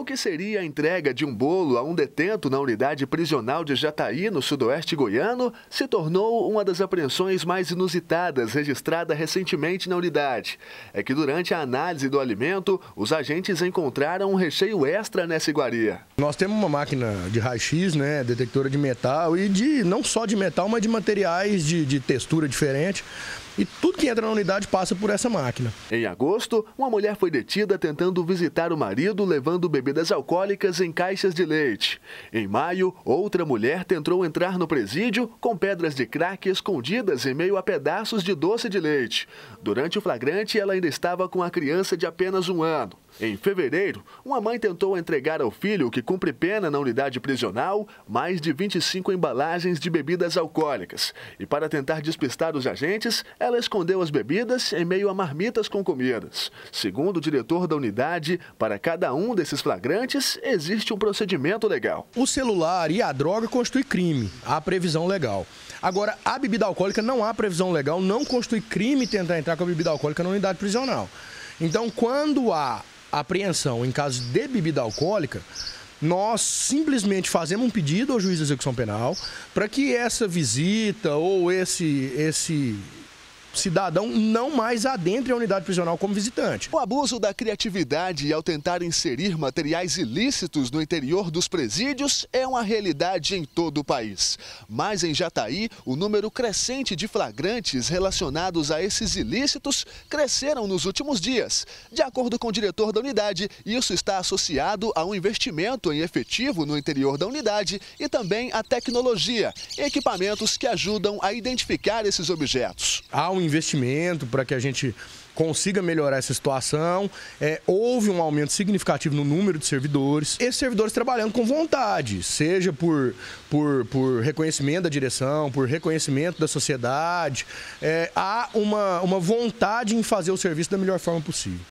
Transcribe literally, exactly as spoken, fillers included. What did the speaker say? O que seria a entrega de um bolo a um detento na unidade prisional de Jataí, no sudoeste goiano, se tornou uma das apreensões mais inusitadas registrada recentemente na unidade. É que durante a análise do alimento, os agentes encontraram um recheio extra nessa iguaria. Nós temos uma máquina de raio-x, né, detectora de metal e de não só de metal, mas de materiais de, de textura diferente. E tudo que entra na unidade passa por essa máquina. Em agosto, uma mulher foi detida tentando visitar o marido, levando bebidas alcoólicas em caixas de leite. Em maio, outra mulher tentou entrar no presídio com pedras de crack escondidas em meio a pedaços de doce de leite. Durante o flagrante, ela ainda estava com a criança de apenas um ano. Em fevereiro, uma mãe tentou entregar ao filho, que cumpre pena na unidade prisional, mais de vinte e cinco embalagens de bebidas alcoólicas. E para tentar despistar os agentes, ela escondeu as bebidas em meio a marmitas com comidas. Segundo o diretor da unidade, para cada um desses flagrantes existe um procedimento legal. O celular e a droga constituem crime, há previsão legal. Agora, a bebida alcoólica não há previsão legal, não constitui crime tentar entrar com a bebida alcoólica na unidade prisional. Então, quando há apreensão em caso de bebida alcoólica, nós simplesmente fazemos um pedido ao juiz de execução penal para que essa visita ou esse, esse cidadão não mais adentre a unidade prisional como visitante. O abuso da criatividade ao tentar inserir materiais ilícitos no interior dos presídios é uma realidade em todo o país. Mas em Jataí, o número crescente de flagrantes relacionados a esses ilícitos cresceram nos últimos dias. De acordo com o diretor da unidade, isso está associado a um investimento em efetivo no interior da unidade e também a tecnologia, equipamentos que ajudam a identificar esses objetos. Há um investimento para que a gente consiga melhorar essa situação. É, houve um aumento significativo no número de servidores. Esses servidores trabalhando com vontade, seja por, por, por reconhecimento da direção, por reconhecimento da sociedade. É, há uma, uma vontade em fazer o serviço da melhor forma possível.